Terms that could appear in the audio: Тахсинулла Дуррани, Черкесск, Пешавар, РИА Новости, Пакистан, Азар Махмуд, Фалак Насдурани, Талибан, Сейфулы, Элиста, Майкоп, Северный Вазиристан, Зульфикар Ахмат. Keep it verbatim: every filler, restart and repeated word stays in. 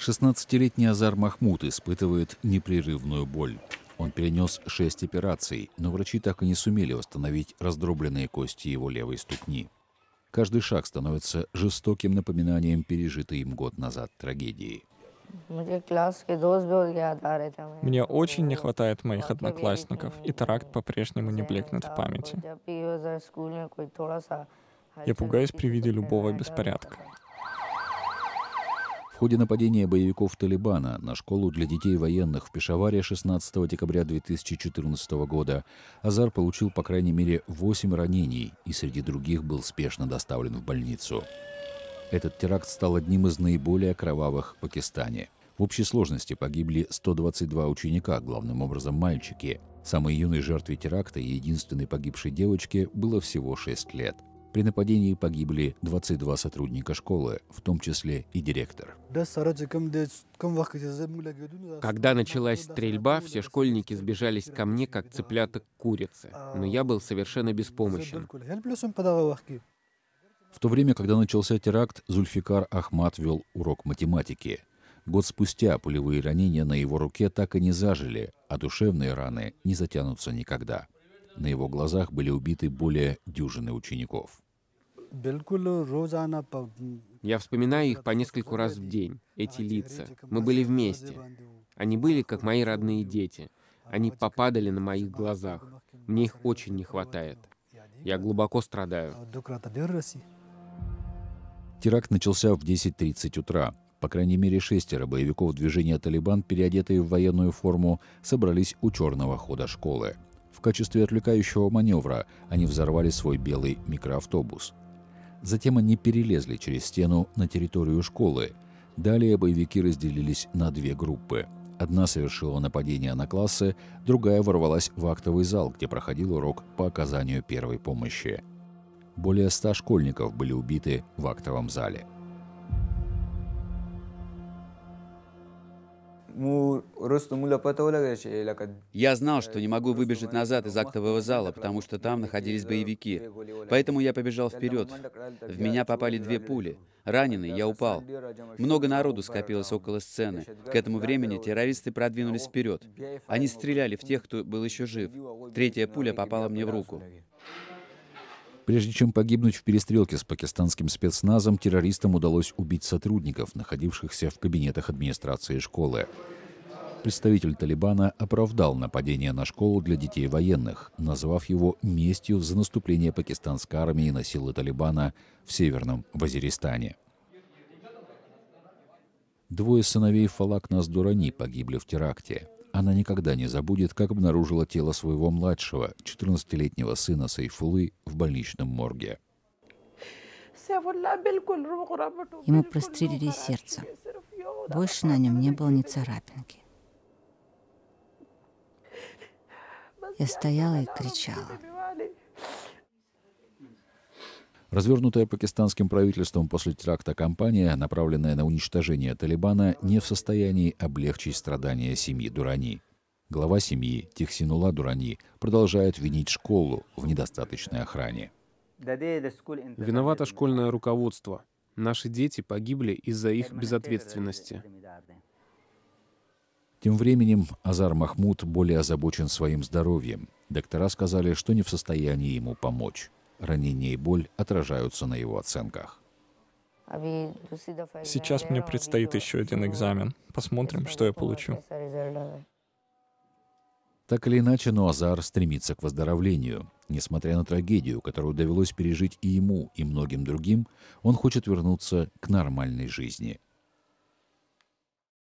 шестнадцатилетний Азар Махмуд испытывает непрерывную боль. Он перенес шесть операций, но врачи так и не сумели восстановить раздробленные кости его левой ступни. Каждый шаг становится жестоким напоминанием пережитой им год назад трагедии. Мне очень не хватает моих одноклассников, и теракт по-прежнему не блекнет в памяти. Я пугаюсь при виде любого беспорядка. В ходе нападения боевиков Талибана на школу для детей военных в Пешаваре шестнадцатого декабря две тысячи четырнадцатого года Азар получил по крайней мере восемь ранений и среди других был спешно доставлен в больницу. Этот теракт стал одним из наиболее кровавых в Пакистане. В общей сложности погибли сто двадцать два ученика, главным образом мальчики. Самой юной жертве теракта и единственной погибшей девочке было всего шесть лет. При нападении погибли двадцать два сотрудника школы, в том числе и директор. Когда началась стрельба, все школьники сбежались ко мне, как цыплята к курице. Но я был совершенно беспомощен. В то время, когда начался теракт, Зульфикар Ахмат вел урок математики. Год спустя пулевые ранения на его руке так и не зажили, а душевные раны не затянутся никогда. На его глазах были убиты более дюжины учеников. Я вспоминаю их по нескольку раз в день, эти лица. Мы были вместе. Они были, как мои родные дети. Они попадали на моих глазах. Мне их очень не хватает. Я глубоко страдаю. Теракт начался в десять тридцать утра. По крайней мере, шестеро боевиков движения «Талибан», переодетые в военную форму, собрались у черного хода школы. В качестве отвлекающего маневра они взорвали свой белый микроавтобус. Затем они перелезли через стену на территорию школы. Далее боевики разделились на две группы. Одна совершила нападение на классы, другая ворвалась в актовый зал, где проходил урок по оказанию первой помощи. Более ста школьников были убиты в актовом зале. Я знал, что не могу выбежать назад из актового зала, потому что там находились боевики. Поэтому я побежал вперед. В меня попали две пули. Раненый, я упал. Много народу скопилось около сцены. К этому времени террористы продвинулись вперед. Они стреляли в тех, кто был еще жив. Третья пуля попала мне в руку. Прежде чем погибнуть в перестрелке с пакистанским спецназом, террористам удалось убить сотрудников, находившихся в кабинетах администрации школы. Представитель Талибана оправдал нападение на школу для детей военных, назвав его местью за наступление пакистанской армии на силы Талибана в Северном Вазиристане. Двое сыновей Фалак Насдурани погибли в теракте. Она никогда не забудет, как обнаружила тело своего младшего, четырнадцатилетнего сына Сейфулы, в больничном морге. Ему прострелили сердце. Больше на нем не было ни царапинки. Я стояла и кричала. Развернутая пакистанским правительством после теракта кампания, направленная на уничтожение Талибана, не в состоянии облегчить страдания семьи Дуррани. Глава семьи Тахсинулла Дуррани продолжает винить школу в недостаточной охране. Виновато школьное руководство. Наши дети погибли из-за их безответственности. Тем временем Азар Махмуд более озабочен своим здоровьем. Доктора сказали, что не в состоянии ему помочь. Ранения и боль отражаются на его оценках. Сейчас мне предстоит еще один экзамен. Посмотрим, что я получу. Так или иначе, но Азар стремится к выздоровлению. Несмотря на трагедию, которую довелось пережить и ему, и многим другим, он хочет вернуться к нормальной жизни.